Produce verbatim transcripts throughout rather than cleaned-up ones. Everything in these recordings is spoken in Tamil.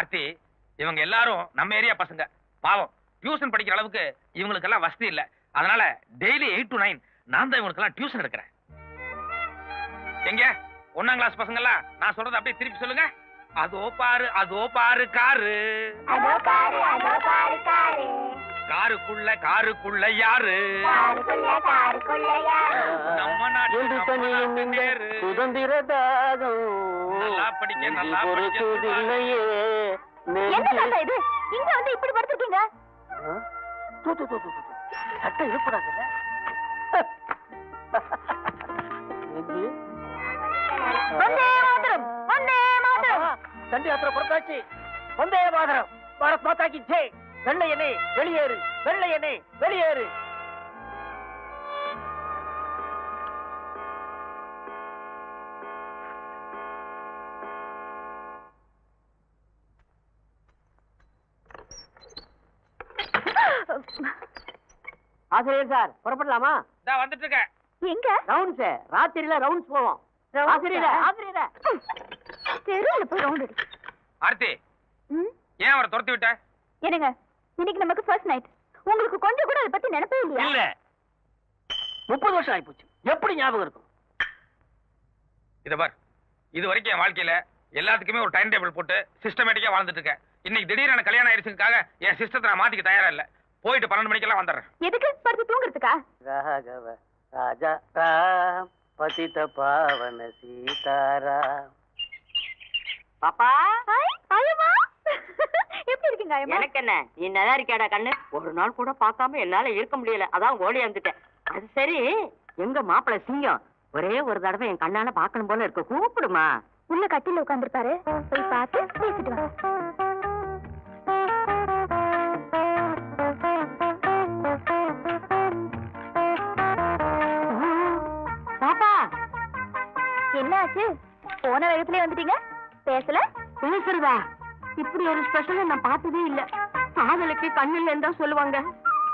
அர்த்தி, இவங்க எல்லாரும் நம்ம ஏரியா பசங்க. பாவம், டியூஷன் படிக்கிற அளவுக்கு இவங்களுக்கு எல்லாம் வசதி இல்ல. அதனால டெய்லி எயிட் டு நைன் நான் தான் இவங்களுக்கு எல்லாம் டியூஷன் எடுக்கிறேன். எங்க ஒன்னாம் கிளாஸ் பசங்க எல்லாம் நான் சொல்றது அப்படியே திருப்பி சொல்லுங்க. அதோ பாரு அதோ பாரு காரு, அதோ பாரு அதோ பாரு காரு, காருக்குள்ள காருக்குள்ள யாரு, காருக்குள்ள காருக்குள்ள யாரு, நம்ம நாட்டு நேரு சுதந்திர தாகம். நல்லா படிக்க நல்லா படிக்கலையே. என்ன தாத்தா இது, இங்க வந்து இப்படி படுத்துட்டீங்க? தூ தூ தூ தூ சட்டை இருப்படாதுல்ல. வந்தே மாதரம், வந்தே மாதரம். தண்டி யாத்திரை புறத்தாச்சு. வந்தே மாதரம், பாரத் மாதாக்கு ஜெய். வெள்ளையனே வெளியேறு, வெள்ளையனே வெளியேறு. ஆசிரியர் சார், புறப்படலாமா? வந்துட்டு இருக்கேன். எங்க? ரவுண்ட்ஸ், ராத்திரியில ரவுண்ட்ஸ் போவோம். ஆசிரியரே ஆசிரியரே, தெருல போய் ரவுண்ட் அடி. ஆர்த்தி, ஏன் அவரை துரத்தி விட்ட? என்னங்க, இன்னைக்கு நமக்கு ஃபர்ஸ்ட் நைட். உங்களுக்கு கொஞ்சம் கூட அத பத்தி நினைப்பே இல்லையா? இல்ல, முப்பது வருஷம் ஆயிப்போச்சு, எப்படி ஞாபகம் இருக்கும்? இத பார், இது வரைக்கும் என் வாழ்க்கையில எல்லாத்துக்குமே ஒரு டைம் டேபிள் போட்டு சிஸ்டமேட்டிக்கா வாழ்ந்துட்டு இருக்கேன். இன்னைக்கு திடீரென கல்யாணம் ஆயிடுச்சுக்காக என் சிஸ்டத்தை நான் மாத்திக்க தயாரா இல்ல. போயிட்டு பன்னெண்டு மணிக்கு எல்லாம் வந்துடுறேன். எதுக்கு? படுத்து தூங்குறதுக்கா? ராகவ ராஜா ராம் பதித பாவன சீதாரா. பாப்பா, ஐயம்மா எப்படி இருக்கீங்க? ஐயம்மா எனக்கு என்ன, நீ நல்லா இருக்கியாடா கண்ணு? ஒரு நாள் கூட பார்க்காம என்னால இருக்க முடியல, அதான் ஓடி வந்துட்டேன். அது சரி, எங்க மாப்பிள்ள சிங்கம்? ஒரே ஒரு தடவை என் கண்ணால பாக்கணும் போல இருக்க. கூப்பிடுமா? உள்ள கட்டில உட்காந்துருப்பாரு, போய் பார்த்து பேசிட்டு வா. என்னாச்சு, போன வேகத்திலே வந்துட்டீங்க, பேசல? பேசுறதா? இப்படி ஒரு ஸ்பெஷல் நான் பார்த்ததே இல்ல. காதலுக்கு கண்ணு இல்லைன்னு தான் சொல்லுவாங்க,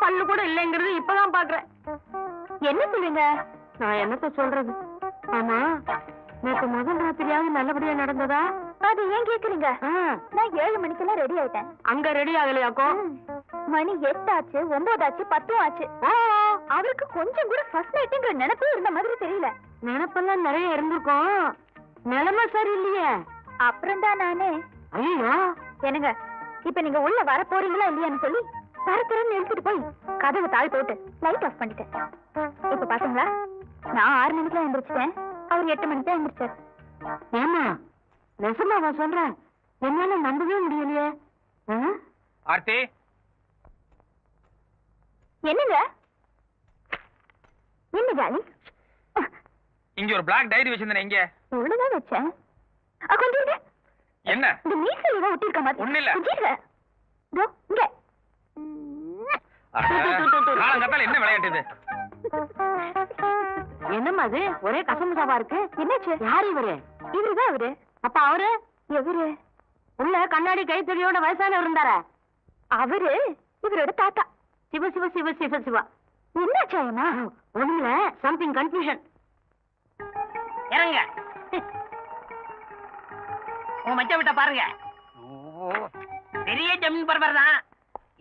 பல்லு கூட இல்லைங்கிறது இப்பதான் பாக்குறேன். என்ன சொல்லுங்க? நான் என்னத்த சொல்றது? ஆமா, நேற்று முதல் ராத்திரியாவது நல்லபடியா நடந்ததா? அது ஏன் கேக்குறீங்க? நான் ஏழு மணிக்கெல்லாம் ரெடி ஆயிட்டேன். அங்க ரெடி ஆகலையாக்கோ? மணி எட்டாச்சு, ஒன்பதாச்சு, பத்தும் ஆச்சு. அவருக்கு கொஞ்சம் கூட ஃபர்ஸ்ட் நைட்ங்கிற நினைப்பே இருந்த மாதிரி தெரியல. நினைப்பெல்லாம் நிறைய இருந்திருக்கும், நிலைமை சரி இல்லையே. அப்புறம் தான் நானே. ஐயோ என்னங்க, இப்ப நீங்க உள்ள வர போறீங்களா இல்லையான்னு சொல்லி பரத்துறன்னு எழுத்துட்டு போய் கதவை தாழ் போட்டு லைட் ஆஃப் பண்ணிட்டேன். இப்ப பாத்தீங்களா, நான் ஆறு மணிக்கெல்லாம் எழுந்திரிச்சிட்டேன், அவர் எட்டு மணிக்கு தான் எழுந்திரிச்சார். ஏமா நெசமா அவன் சொல்றேன், என்னால நம்பவே முடியலையே. ஆர்த்தி, என்னங்க என்ன ஜாலி? இங்க ஒரு black diary வச்சிருந்தேன். எங்க? ஒண்ணுதா வச்சேன். கொஞ்சம் இருங்க. என்ன இந்த மீசல ஏதோ ஒட்டி இருக்க மாதிரி? ஒண்ணு இல்ல, கொஞ்சம் இருங்க. இதோ இங்க. காலங்கத்தால என்ன விளையாட்டுது? என்னம்மா அது ஒரே கசமுசாவா இருக்கு? என்னாச்சு? யார் இவரு? இவருதான் அவரு. அப்ப அவரு எவரு? உள்ள கண்ணாடி கைத்தறியோட வயசானவர் இருந்தாரா? அவரு இவரோட தாத்தா. சிவ சிவ சிவ சிவ சிவா. என்னாச்சு? ஒண்ணுல சம்திங் கன்ஃபியூஷன். இறங்க, உன் மச்ச விட்ட பாருங்க, பெரிய ஜமீன் பரபர் தான்.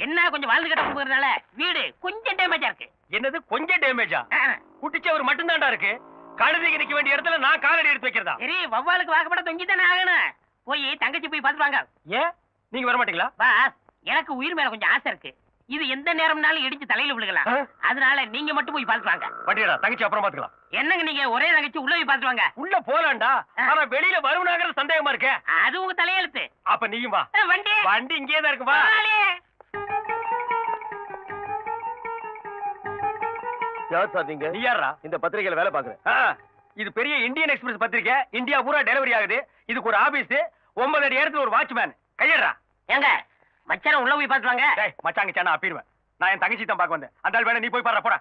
என்ன கொஞ்சம் வாழ்ந்து கட்ட போறதால வீடு கொஞ்சம் டேமேஜா இருக்கு. என்னது கொஞ்சம் டேமேஜா? குட்டிச்சு அவர் மட்டும் தான்டா இருக்கு. கழுதிக்கு நிக்க வேண்டிய இடத்துல நான் காலடி எடுத்து வைக்கிறதா? சரி, வவ்வாலுக்கு வாக்கப்பட தொங்கித்தானே ஆகணும். போய் தங்கச்சி போய் பாத்துருவாங்க. ஏன் நீங்க வர மாட்டீங்களா? பாஸ், எனக்கு உயிர் மேல கொஞ்சம் ஆசை இருக்கு. இது எந்த நேரம்னாலும் இடிச்சு தலையில விழுகலாம். அதனால நீங்க மட்டும் போய் பாத்துவாங்க. பட்டியடா, தங்கச்சி அப்புறம் பாத்துக்கலாம். என்னங்க நீங்க ஒரே தங்கச்சி? உள்ள போய் பாத்துவாங்க. உள்ள போலாம்டா, ஆனா வெளியில வருவனாங்கறது சந்தேகமா இருக்கு. அது உங்க தலையெழுத்து. அப்ப நீயும் வா. வண்டி வண்டி இங்கேயே தான் இருக்கு, வா. யார் சாதிங்க? நீ யாரா? இந்த பத்திரிகையில வேலை பாக்குறேன். இது பெரிய இந்தியன் எக்ஸ்பிரஸ் பத்திரிகை, இந்தியா பூரா டெலிவரி ஆகுது. இதுக்கு ஒரு ஆபீஸ், ஒன்பது அடி இடத்துல ஒரு வாட்ச்மேன். கையடா. எங்க மச்சான உள்ள போய் பாத்துவாங்க. டேய் மச்சாங்க சானா அப்பிடுவேன். நான் என் தங்கச்சி தான் பாக்க வந்தேன். அந்தால வேணா நீ போய் பாறா போடா.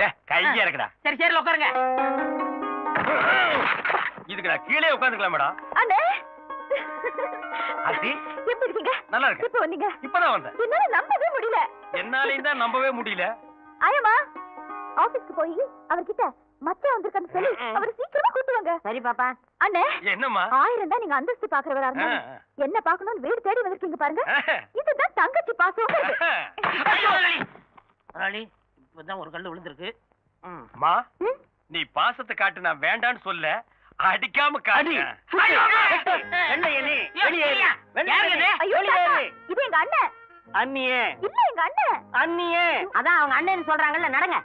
டேய் கைய இருக்குடா. சரி சரி உட்காருங்க. இதுக்கு நான் கீழே உட்கார்ந்துக்கலாம் மேடம். அண்ணே அடி எப்படி இருக்கீங்க? நல்லா இருக்கு. இப்போ வந்தீங்க? இப்போதான் வந்தேன். என்னால நம்பவே முடியல. என்னால தான் நம்பவே முடியல. ஐயம்மா ஆபீஸ்க்கு போய் அவர்கிட்ட மச்சா வந்திருக்கான்னு சொல்லி அவரை சீக்கிரமா கூட்டு வாங்க. சரி பாப்பா. அண்ணே என்னம்மா ஆயிரம் தான் நீங்க அந்தஸ்து பாக்குறவரா இருந்தா என்ன பாக்கணும்னு வீடு தேடி வந்திருக்கீங்க பாருங்க. இதுதான் தங்கச்சி பாசம். இப்பதான் ஒரு கல்லு விழுந்திருக்கு. அம்மா நீ பாசத்தை காட்டு, நான் வேண்டான்னு சொல்ல அடிக்காம காடி. இது எங்க அண்ணன். அண்ணியே இல்ல எங்க அண்ணன். அண்ணியே அதான் அவங்க அண்ணன் சொல்றாங்கல்ல. நடங்க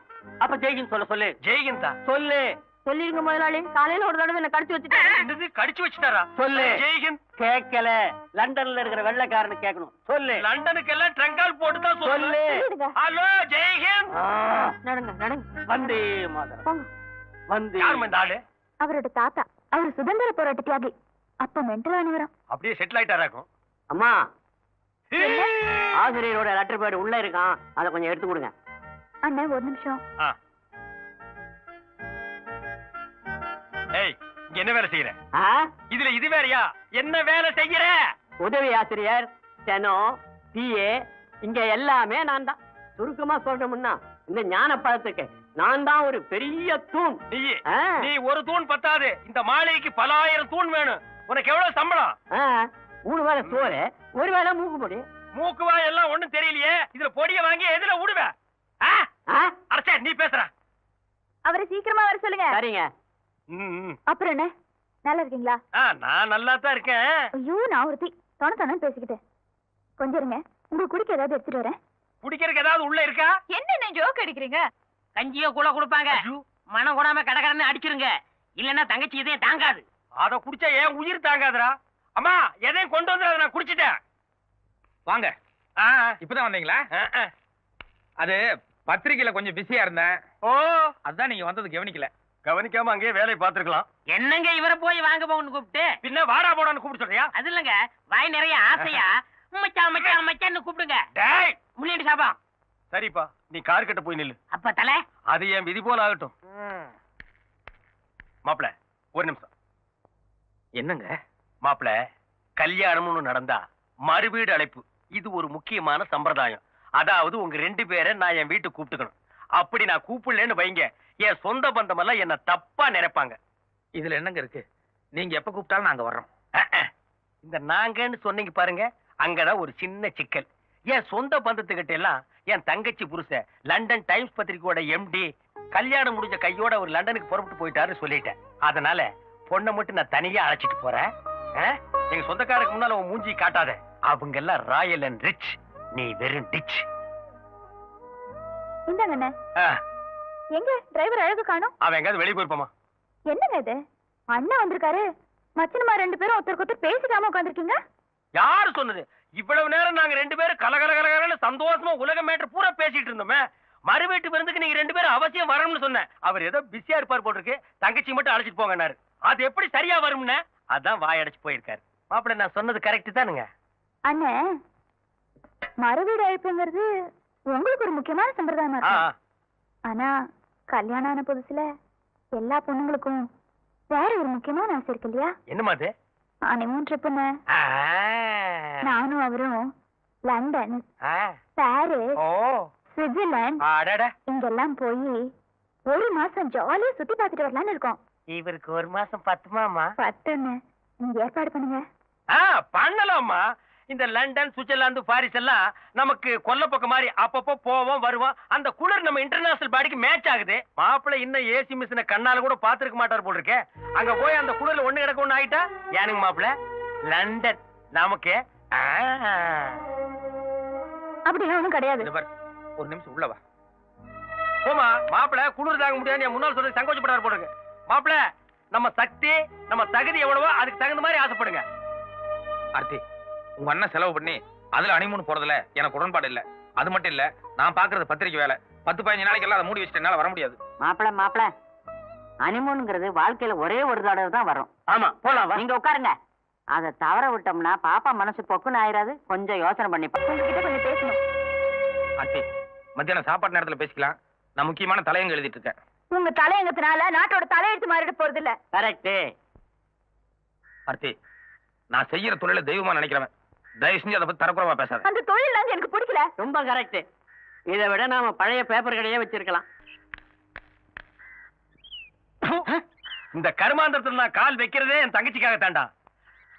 அப்ப ஜெய்கின் சொல்ல சொல்லு. ஜெய்கின் தான் சொல்லு. சொல்லிருங்க முதலாளி. காலையில ஒரு தடவை என்ன கடிச்சு வச்சுட்டாரு. கடிச்சு வச்சுட்டாரா? சொல்லு. ஜெய்கின் கேட்கல, லண்டன்ல இருக்கிற வெள்ளைக்காரனு கேட்கணும். சொல்லு. லண்டனுக்கு எல்லாம் ட்ரங்கால் போட்டு தான் சொல்லு. ஹலோ ஜெய்கின். நடங்க நடங்க. வந்தே மாதரம். வந்தே. யார் இந்த ஆளு? அவரோட தாத்தா. அவர் சுதந்திர போராட்ட தியாகி. அப்ப மென்டலானவரா? அப்படியே செட்டில் ஆயிட்டாராக்கும். அம்மா ஆசிரியரோட லெட்டர் பேட் உள்ள இருக்கான், அத கொஞ்சம் எடுத்து கொடுங்க. அண்ணா ஒரு நிமிஷம். ஏய், என்ன வேலை செய்யற? இதுல இது வேறயா? என்ன வேலை செய்யற? உதவி ஆசிரியர், செனோ, பிஏ, இங்க எல்லாமே நான் தான். சுருக்கமா சொல்றோம்னா இந்த ஞான பழத்துக்கு நான் தான் ஒரு பெரிய தூண். நீ ஒரு தூண் பத்தாது, இந்த மாளிகைக்கு பல ஆயிரம் தூண் வேணும். உனக்கு எவ்வளவு சம்பளம்? மூணு வேளை சோறு, ஒரு வேளை மூக்கு பொடி. மூக்கு வாய் எல்லாம் ஒண்ணும் தெரியலையே. இதுல பொடியை வாங்கி எதுல ஊடுவே? அரசே நீ பேசுற. அவரை சீக்கிரமா வர சொல்லுங்க. சரிங்க. அப்புறம் என்ன, நல்லா இருக்கீங்களா? நான் நல்லா தான் இருக்கேன். ஐயோ நான் ஒருத்தி தொண தொண பேசிக்கிட்டேன். கொஞ்சம் இருங்க, உங்களுக்கு குடிக்க ஏதாவது எடுத்துட்டு வரேன். குடிக்கிறதுக்கு ஏதாவது உள்ள இருக்கா? என்னென்ன ஜோக் அடிக்கிறீங்க? கஞ்சியோ கூட கொடுப்பாங்க, மனம் கூடாம கடகடன்னு அடிச்சிருங்க. இல்லன்னா தங்கச்சி இதையும் தாங்காது. அத குடிச்சா ஏன் உயிர் தாங்காதுரா? அம்மா எதையும் கொண்டு வந்துடாத, நான் குடிச்சிட்டேன். வாங்க. இப்பதான் வந்தீங்களா? அது பத்திரிக்கையில கொஞ்சம் பிஸியா இருந்தேன். ஓ அதான் நீங்க வந்தது கவனிக்கல. கவனிக்காம அங்கேயே வேலையை பார்த்துருக்கலாம். என்னங்க இவரை போய் வாங்க போன்னு கூப்பிட்டு பின்ன வாடா போடான்னு கூப்பிட்டு சொல்றியா? அது இல்லங்க, வாய் நிறைய ஆசையா மச்சான் மச்சான் மச்சான்னு கூப்பிடுங்க. டேய் முன்னாடி சாபா. சரிப்பா நீ கார் கிட்ட போய் நில்லு. அப்ப தலை அது என் விதி போல ஆகட்டும். மாப்பிள ஒரு நிமிஷம். என்னங்க மாப்பிள, கல்யாணம்னு நடந்தா மறுவீடு அழைப்பு, இது ஒரு முக்கியமான சம்பிரதாயம். அதாவது உங்க ரெண்டு பேரை நான் என் வீட்டுக்கு கூப்பிட்டுக்கணும். அப்படி நான் கூப்பிடலன்னு வைங்க, என் சொந்த பந்தம் எல்லாம் என்ன தப்பா நினைப்பாங்க. இதுல என்னங்க இருக்கு? நீங்க எப்ப கூப்பிட்டாலும் நாங்க வர்றோம். இந்த நாங்கன்னு சொன்னீங்க பாருங்க, அங்கதான் ஒரு சின்ன சிக்கல். என் சொந்த பந்தத்துக்கிட்ட எல்லாம் என் தங்கச்சி புருஷன் லண்டன் டைம்ஸ் பத்திரிகையோட எம்டி கல்யாணம் முடிஞ்ச கையோட ஒரு லண்டனுக்கு புறப்பட்டு போயிட்டாருன்னு சொல்லிட்டேன். அதனால பொண்ணை மட்டும் நான் தனியா அழைச்சிட்டு போறேன். எங்க சொந்தக்காரருக்கு முன்னால உன் மூஞ்சி காட்டாத. அவங்க எல்லாம் ராயல் அண்ட் ரிச், நீ வெறும் டிச். இந்தாங்கண்ணே. எங்க டிரைவர் அழகு காணோம். அவன் எங்காவது வெளியே போயிருப்பாமா. என்னங்க இது, அண்ணா வந்திருக்காரு, மச்சனமா ரெண்டு பேரும் ஒருத்தருக்கு ஒருத்தர் பேசிக்காம உட்காந்துருக்கீங்க. யாரு சொன்னது? இவ்வளவு நேரம் நாங்க ரெண்டு பேரும் கலகலகலகலன்னு சந்தோஷமா உலக மேட்டர் பூரா பேசிட்டு இருந்தோமே. மறு வீட்டு விருந்துக்கு நீங்க ரெண்டு பேரும் அவசியம் வரணும்னு சொன்னேன். அவர் ஏதோ பிஸியா இருப்பார் போட்டிருக்கு, தங்கச்சி மட்டும் அழைச்சிட்டு போங்கன்னாரு. அது எப்படி சரியா வரும்னு அதான் வாயடைச்சு போயிருக்காரு. மாப்பிள்ள நான் சொன்னது கரெக்ட் தானுங்க? அண்ணே மறுவீடு அழைப்புங்கிறது உங்களுக்கு ஒரு முக்கியமான சம்பிரதாயமா இருக்கு. ஆனா கல்யாணம் ஆன புதுசுல எல்லா பொண்ணுங்களுக்கும் வேற ஒரு முக்கியமான ஆசை இருக்கு இல்லையா? என்னமா அது? ஹனிமூன் ட்ரிப்புன்னு. நானும் அவரும் லண்டன், பாரிஸ், சுவிட்சர்லாந்து இங்கெல்லாம் போய் ஒரு மாசம் ஜாலியா சுத்தி பார்த்துட்டு வரலான்னு இருக்கோம். இவருக்கு ஒரு மாசம் பத்துமாமா? பத்துன்னு நீங்க ஏற்பாடு பண்ணுங்க. பண்ணலாமா? இந்த லண்டன், சுவிட்சர்லாந்து, பாரிஸ் எல்லாம் நமக்கு கொல்ல பக்கம் மாதிரி. அப்பப்போ போவோம் வருவோம். அந்த குளிர் நம்ம இன்டர்நேஷனல் பாடிக்கு மேட்ச் ஆகுது. மாப்பிள்ள இன்னும் ஏசி மிஷினை கண்ணால கூட பாத்துருக்க மாட்டார் போல் இருக்கேன். அங்க போய் அந்த குளிர்ல ஒண்ணு கிடக்க ஒண்ணு ஆயிட்டா ஏனுங்க மாப்பிள்ள? லண்டன் நமக்கு அப்படின்னா ஒண்ணும் கிடையாது. ஒரு நிமிஷம் உள்ளவா போமா. மாப்பிள்ள குளிர் தாங்க முடியாது முன்னாள் சொல்றது சங்கோச்சப்பட்டார் போல் இருக்கு. மாப்பிள்ள நம்ம சக்தி நம்ம தகுதி எவ்வளவோ அதுக்கு தகுந்த மாதிரி ஆசைப்படுங்க. ஆர்த்தி உங்க அண்ணன் செலவு பண்ணி அதுல அனிமூன் போறதுல எனக்கு உடன்பாடு இல்ல. அது மட்டும் இல்ல, நான் பாக்குறது பத்திரிக்கை வேலை. பத்து பதினஞ்சு நாளைக்கு எல்லாம் அதை மூடி வச்சுட்டு என்னால வர முடியாது. மாப்பிள மாப்பிள அனிமூன்ங்கிறது வாழ்க்கையில ஒரே ஒரு தடவை தான் வரும். ஆமா போலாம். நீங்க உட்காருங்க. அதை தவற விட்டோம்னா பாப்பா மனசு பொக்குன்னு ஆயிராது. கொஞ்சம் யோசனை பண்ணி உங்ககிட்ட கொஞ்சம் பேசணும். ஆர்த்தி மத்தியானம் சாப்பாட்டு நேரத்துல பேசிக்கலாம். நான் முக்கியமான தலையங்க எழுதிட்டு இருக்கேன். உங்க தலையங்கத்தினால நாட்டோட தலையெழுத்து மாறிட்டு போறது இல்ல. கரெக்ட். ஆர்த்தி நான் செய்யற தொழில தெய்வமா நினைக்கிறவன். தயவு செஞ்சு அதை பத்தி தரக்குறவா பேசாத. அந்த தொழில் நாங்க எனக்கு பிடிக்கல. ரொம்ப கரெக்ட். இதை விட நாம பழைய பேப்பர்களையே வச்சிருக்கலாம். இந்த கருமாந்திரத்துல நான் கால் வைக்கிறதே என் தங்கச்சிக்காக தாண்டா.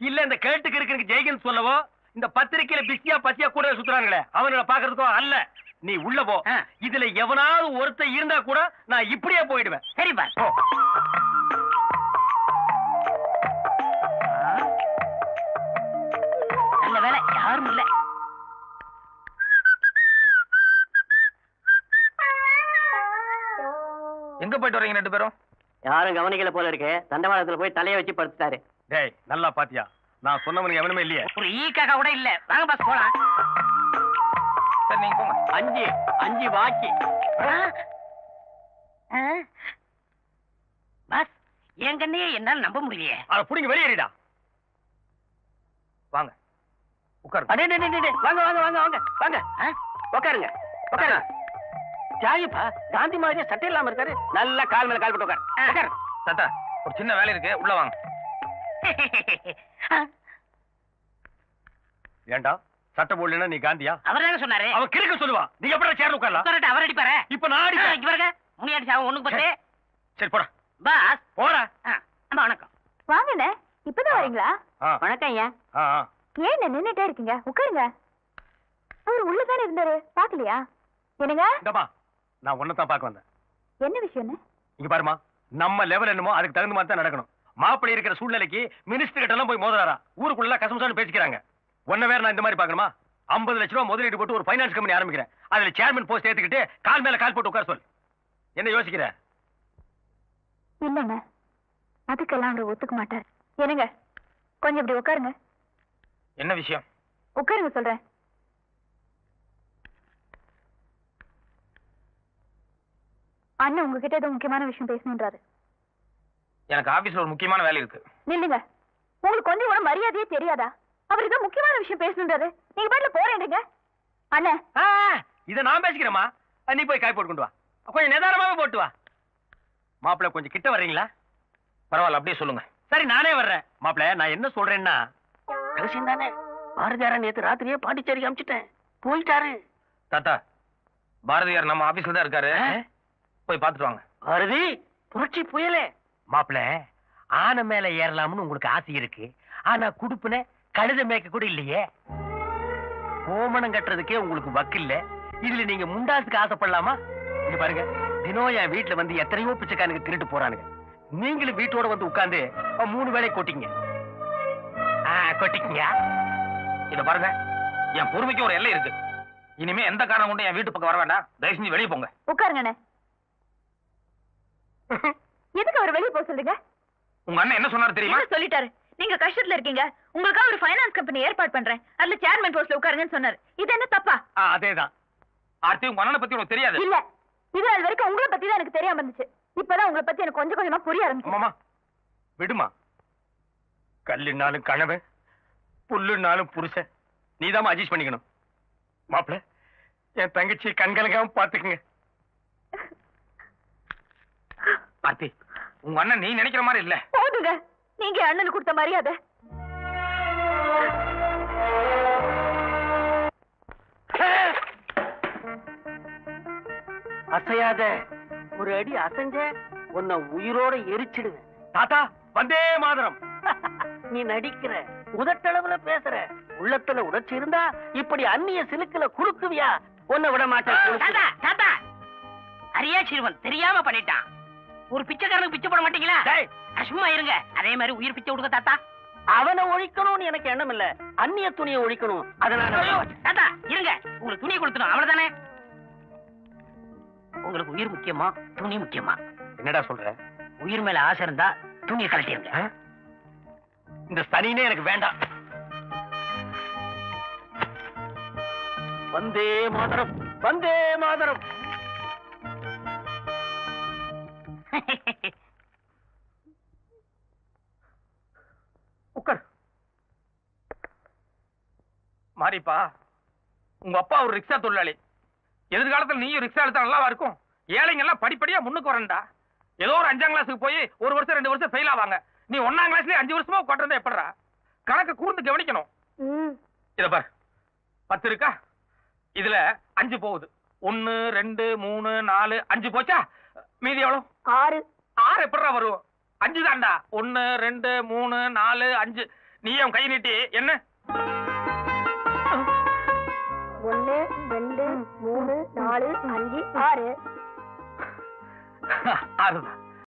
இல்ல இந்த கேட்டுக்கு இருக்கிறதுக்கு ஜெய்கன் சொல்லவோ இந்த பத்திரிக்கையில பிஸ்கியா பசியா கூட சுத்துறாங்களே அவங்கள பாக்குறதுக்கோ அல்ல. நீ உள்ள போ. இதுல எவனாவது ஒருத்த இருந்தா கூட நான் இப்படியே போயிடுவேன். சரிப்பா. நல்ல வேலை யாரும் இல்ல. எங்க போயிட்டு வரீங்க ரெண்டு பேரும்? யாரும் கவனிக்கல போல இருக்கு. தண்டவாளத்துல போய் தலைய வச்சு படுத்துட்டாரு. டேய் நல்லா பாத்தியா? நான் சொன்னவனுக்கு எவனுமே இல்லையே. ஒரு ஈக்காக கூட இல்ல. வாங்க பாஸ் போலாம். சரி நீங்க போங்க. அஞ்சு அஞ்சு பாக்கி. பாஸ் என் கண்ணையே என்னால நம்ப முடியலையே. அட புடிங்க வெளிய ஏறிடா. வாங்க உட்காருங்க. அடே டேய் டேய் வாங்க வாங்க வாங்க வாங்க வாங்க. உட்காருங்க உட்காருங்க. ஜாயிப்பா காந்தி மாதிரி சட்டை இல்லாம இருக்காரு. நல்லா கால் மேல கால் போட்டு உட்கார். தாத்தா ஒரு சின்ன வேலை இருக்கு உள்ள வாங்க. ஏண்டா சட்டை போடலனா நீ காந்தியா? அவர் என்ன சொன்னாரு? அவர் கிறுக்க சொல்லுவா. நீ எப்பற சேர் உட்காரலாம். கரெக்ட் அவர் அடிப்பாரே. இப்போ நான் அடிச்சேன். இங்க பாருங்க. முனி அடிச்சான் ஒண்ணுக்கு பட்டு. சரி போடா. பாஸ் போடா. அம்மா வணக்கம். வாங்கனே. இப்போதான் வரீங்களா? வணக்கம் ஐயா. ஆ ஆ. ஏன் நின்னுட்டே இருக்கீங்க? உட்காருங்க. அவர் உள்ள தான இருந்தாரு. பாக்கலையா? என்னங்க? இந்தப்பா நான் ஒண்ணு தான் பார்க்க வந்தேன். என்ன விஷயம்னு? இங்க பாருமா நம்ம லெவல் என்னமோ அதுக்கு தகுந்த மாதிரி தான் நடக்கணும். மாப்பிள்ளை இருக்கிற சூழ்நிலைக்கு மினிஸ்டர் கிட்ட எல்லாம் போய் மோதறாரா? ஊருக்குள்ள கசம்சான்னு பேசிக்கிறாங்க. ஒன்ன வேற நான் இந்த மாதிரி பார்க்கணுமா? ஐம்பது லட்ச ரூபாய் முதலீடு போட்டு ஒரு ஃபைனான்ஸ் கம்பெனி ஆரம்பிக்கிறேன். அதுல சேர்மன் போஸ்ட் ஏத்துக்கிட்டு கால் மேல கால் போட்டு உட்கார சொல். என்ன யோசிக்கிற? இல்லங்க அதுக்கெல்லாம் அவர் ஒத்துக்க மாட்டார். என்னங்க கொஞ்சம் இப்படி உட்காருங்க. என்ன விஷயம்? உட்காருங்க சொல்றேன். அண்ணன் உங்ககிட்ட ஏதோ முக்கியமான விஷயம் பேசணுன்றாரு. எனக்கு ஆபீஸ்ல ஒரு முக்கியமான வேலை இருக்கு. நில்லுங்க. உங்களுக்கு கொஞ்சம் கூட மரியாதையே தெரியாதா? அவர் ஏதோ முக்கியமான விஷயம் பேசணுன்றாரு. நீங்க பாட்டுல போறீங்க. அண்ணா இத நான் பேசிக்கிறேமா. நீ போய் காய் போட்டு கொண்டு வா. கொஞ்சம் நிதானமாவே போட்டு வா. மாப்பிள கொஞ்சம் கிட்ட வர்றீங்களா? பரவாயில்ல அப்படியே சொல்லுங்க. சரி நானே வர்றேன். மாப்பிள நான் என்ன சொல்றேன்னா ரகசியம் தானே. பாரதியாரன் நேத்து ராத்திரியே பாண்டிச்சேரிக்கு அனுப்பிச்சிட்டேன். போயிட்டாரு. தாத்தா பாரதியார் நம்ம ஆபீஸ்ல தான் இருக்காரு. போய் பாத்துட்டு வாங்க. பாரதி புரட்சி புயலே. மாப்பிள ஆன மேல ஏறலாம்னு உங்களுக்கு ஆசை இருக்கு. ஆனா குடுப்புன கழுத மேய்க்க கூட இல்லையே. கோமணம் கட்டுறதுக்கே உங்களுக்கு வக்கு இல்ல. இதுல நீங்க முண்டாசுக்கு ஆசைப்படலாமா? இங்க பாருங்க தினம் என் வீட்டுல வந்து எத்தனையோ பிச்சைக்காரனுக்கு திருட்டு போறானுங்க. நீங்களும் வீட்டோட வந்து உட்கார்ந்து மூணு வேளை கொட்டிங்க கொட்டிக்கீங்க. இத பாருங்க என் பொறுமைக்கு ஒரு எல்லை இருக்கு. இனிமே எந்த காரணம் கொண்டு என் வீட்டு பக்கம் வர வேண்டாம். தயவு செஞ்சு வெளியே போங்க. உட்காருங்க. எதுக்கு அவர் வெளியே போக சொல்லுங்க? உங்க அண்ணன் என்ன சொன்னாரு தெரியுமா? சொல்லிட்டாரு. நீங்க கஷ்டத்துல இருக்கீங்க. உங்களுக்காக ஒரு ஃபைனான்ஸ் கம்பெனி ஏற்பாடு பண்றேன். அதுல சேர்மன் போஸ்ட்ல உட்காருங்கன்னு சொன்னாரு. இது என்ன தப்பா? அதேதான். ஆர்த்தி உங்க அண்ணனை பத்தி உங்களுக்கு தெரியாது இல்ல? இதுநாள் வரைக்கும் உங்களை பத்தி தான் எனக்கு தெரியாம இருந்துச்சு. இப்பதான் உங்களை பத்தி எனக்கு கொஞ்சம் கொஞ்சமா புரிய ஆரம்பிச்சு. மாமா விடுமா. கல்லுனாலும் கணவன் புல்லுனாலும் புருஷன். நீதான் அட்ஜஸ்ட் பண்ணிக்கணும். மாப்பிள்ள என் தங்கச்சி கண்கலங்காம பாத்துக்குங்க. ஆர்த்தி உங்க அண்ணன் நீ நினைக்கிற மாதிரி இல்ல. போதுங்க நீங்க அண்ணனுக்கு கொடுத்த மரியாதை. அசையாத ஒரு அடி அசைஞ்ச உன்னை உயிரோட எரிச்சிடுவேன். தாத்தா வந்தே மாதரம். நீ நடிக்கிற உதட்டளவுல பேசுற உள்ளத்துல உடச்சி இருந்தா இப்படி அந்நிய சிலுக்குல குறுக்குவியா? உன்னை விட மாட்டேன். அரியா சிறுவன் தெரியாம பண்ணிட்டான். ஒரு பிச்சைக்காரனுக்கு பிச்சை போட மாட்டீங்களா? சும்மா இருங்க. அதே மாதிரி உயிர் பிச்சை விடுங்க தாத்தா. அவனை ஒழிக்கணும்னு எனக்கு எண்ணம் இல்ல. அந்நிய துணியை ஒழிக்கணும். அதனால தாத்தா இருங்க. உங்களுக்கு துணியை கொடுத்துடும் அவ்வளவுதானே. உங்களுக்கு உயிர் முக்கியமா துணி முக்கியமா? என்னடா சொல்ற? உயிர் மேல ஆசை இருந்தா துணியை கழட்டிருங்க. இந்த சனினே எனக்கு வேண்டாம். வந்தே மாதரம் வந்தே மாதரம். உட்கார். மாரிப்பா உங்க அப்பா ஒரு ரிக்ஷா தொழிலாளி. எதிர்காலத்தில் நீயும் ரிக்ஷா எடுத்தா நல்லா இருக்கும். ஏழைங்க எல்லாம் படிப்படியா முன்னுக்கு வரண்டா. ஏதோ ஒரு அஞ்சாம் கிளாஸுக்கு போய் ஒரு வருஷம் ரெண்டு வருஷம் ஃபெயில் ஆவாங்க. நீ ஒன்னாம் கிளாஸ்லயே அஞ்சு வருஷமா கொட்டுறதா எப்படா? கணக்கு கூர்ந்து கவனிக்கணும். இத பாரு பத்து இருக்கா? இதுல அஞ்சு போகுது. ஒன்னு ரெண்டு மூணு நாலு அஞ்சு போச்சா? மீதி எவ்வளவு? ஆறு. ஆறு எப்படா வரும்? அஞ்சு தான்டா. ஒன்னு ரெண்டு மூணு நாலு அஞ்சு. நீ என் கை நீட்டி என்ன? ஒன்னு ரெண்டு மூணு நாலு அஞ்சு ஆறு. ஆறுதான்.